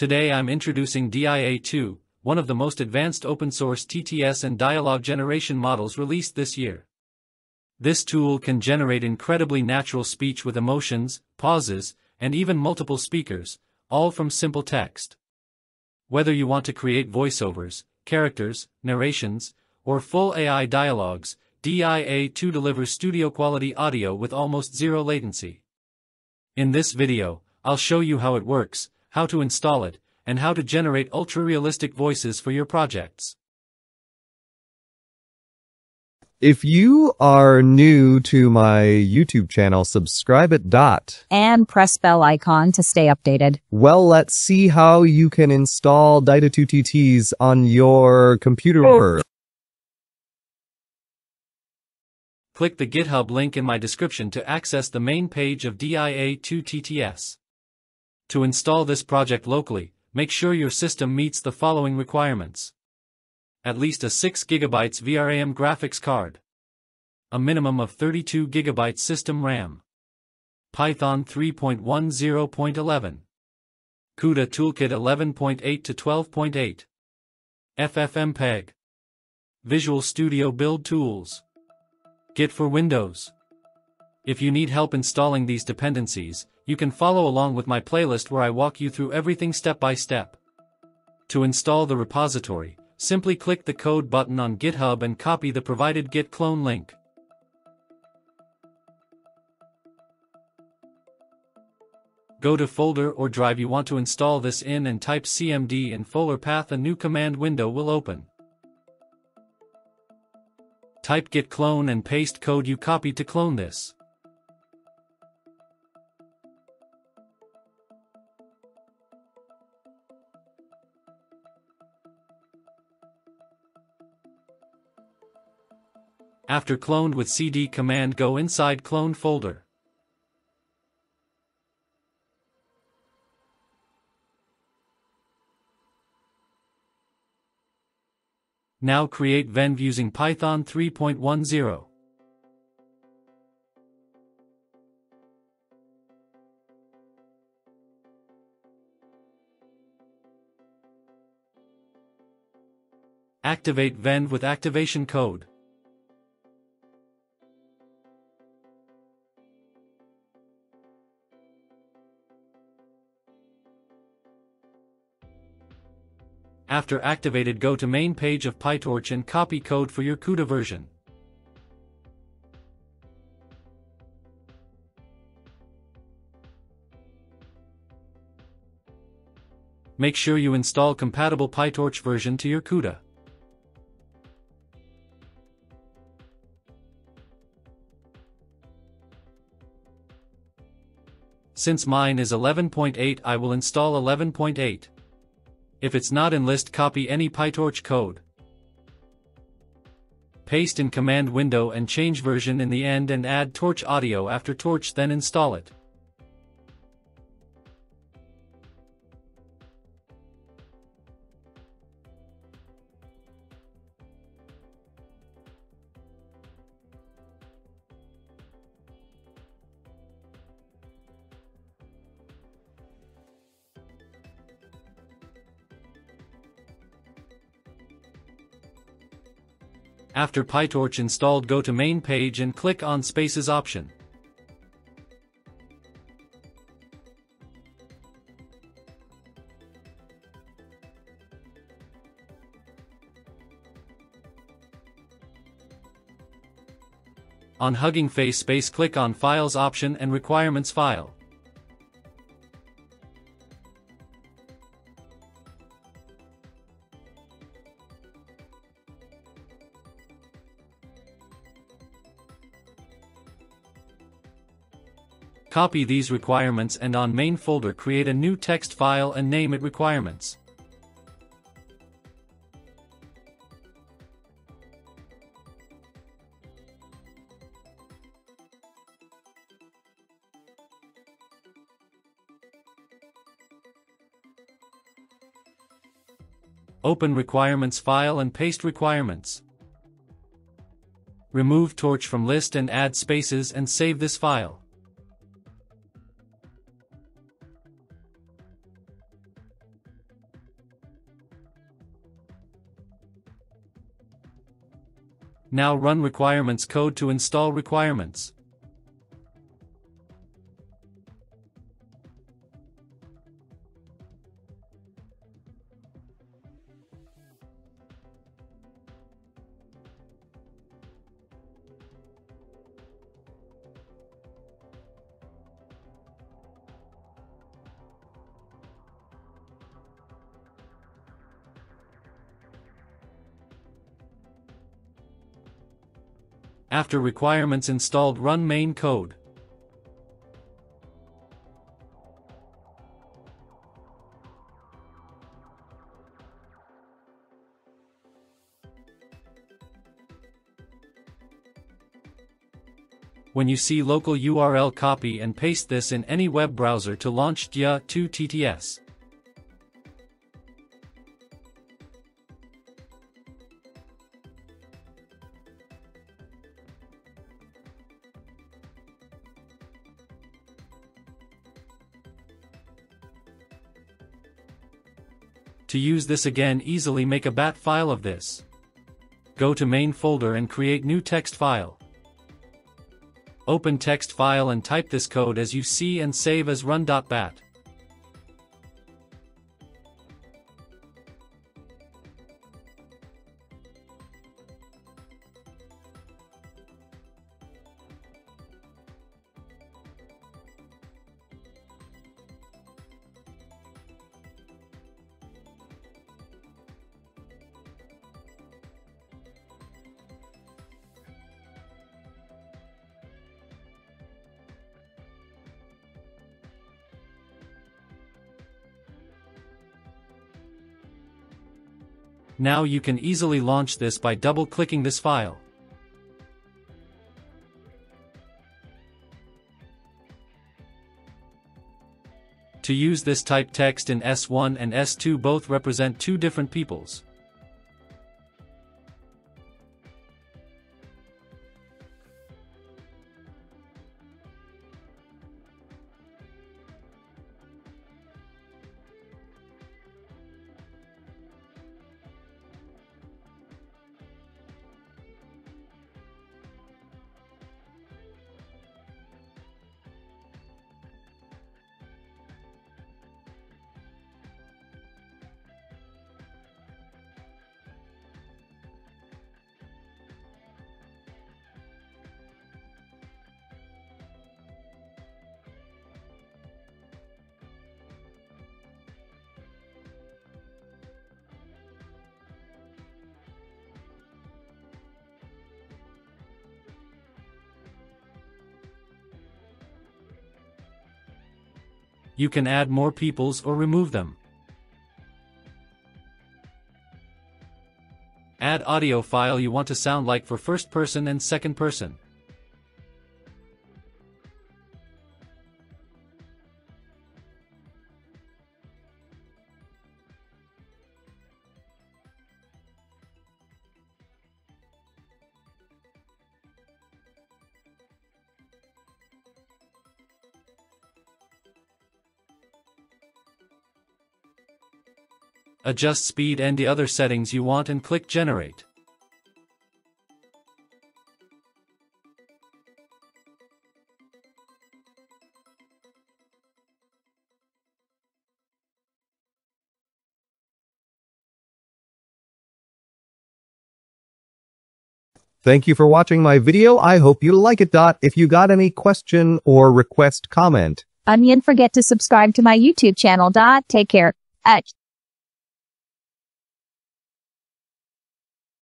Today I'm introducing DIA2, one of the most advanced open-source TTS and dialogue generation models released this year. This tool can generate incredibly natural speech with emotions, pauses, and even multiple speakers, all from simple text. Whether you want to create voiceovers, characters, narrations, or full AI dialogues, DIA2 delivers studio-quality audio with almost zero latency. In this video, I'll show you how it works, how to install it, and how to generate ultra-realistic voices for your projects. If you are new to my YouTube channel, subscribe at . And press bell icon to stay updated. Well, let's see how you can install DIA2TTS on your computer. Click the GitHub link in my description to access the main page of DIA2TTS. To install this project locally, make sure your system meets the following requirements. At least a 6 GB VRAM graphics card. A minimum of 32 GB system RAM. Python 3.10.11. CUDA Toolkit 11.8 to 12.8. FFmpeg. Visual Studio Build Tools. Git for Windows. If you need help installing these dependencies, you can follow along with my playlist where I walk you through everything step by step. To install the repository, simply click the code button on GitHub and copy the provided Git clone link. Go to folder or drive you want to install this in and type cmd in folder path. A new command window will open. Type git clone and paste code you copied to clone this. After cloned with cd command, go inside clone folder. Now create Venv using Python 3.10. Activate Venv with activation code. After activated, go to main page of PyTorch and copy code for your CUDA version. Make sure you install compatible PyTorch version to your CUDA. Since mine is 11.8, I will install 11.8. If it's not in list, copy any PyTorch code. Paste in command window and change version in the end and add torch audio after torch, then install it. After PyTorch installed, go to main page and click on Spaces option. On Hugging Face space, click on Files option and Requirements file. Copy these requirements and on main folder create a new text file and name it requirements. Open requirements file and paste requirements. Remove torch from list and add spaces and save this file. Now run requirements code to install requirements. After requirements installed, run main code. When you see local URL, copy and paste this in any web browser to launch DIA2TTS. To use this again, easily make a BAT file of this. Go to main folder and create new text file. Open text file and type this code as you see and save as run.bat. Now you can easily launch this by double-clicking this file. To use this, type text in S1 and S2, both represent two different peoples. You can add more peoples or remove them. Add audio file you want to sound like for first person and second person. Adjust speed and the other settings you want and click generate. Thank you for watching my video. I hope you like it. If you got any question or request comment. Don't forget to subscribe to my YouTube channel. Take care.